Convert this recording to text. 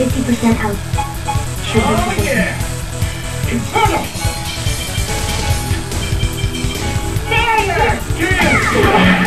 50% health. Should be sufficient. Infernal! Barrier!